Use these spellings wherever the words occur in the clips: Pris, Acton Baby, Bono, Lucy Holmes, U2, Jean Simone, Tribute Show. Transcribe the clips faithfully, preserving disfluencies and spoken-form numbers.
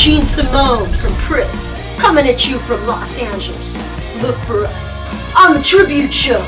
Jean Simone from Pris, coming at you from Los Angeles. Look for us on the Tribute Show.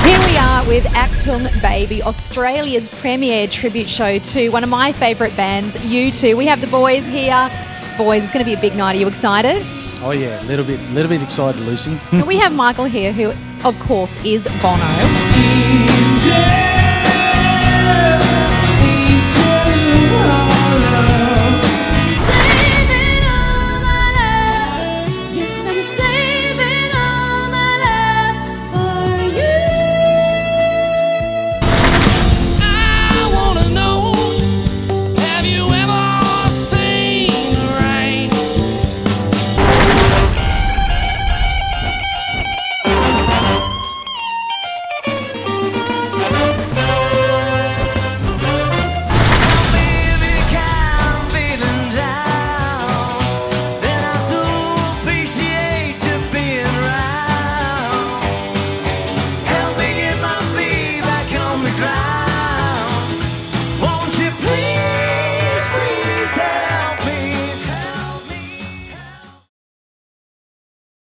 Here we are with Acton Baby, Australia's premier tribute show to one of my favourite bands, U two. We have the boys here. Boys, it's going to be a big night. Are you excited? Oh yeah, a little bit, little bit excited, Lucy. And we have Michael here, who, of course, is Bono.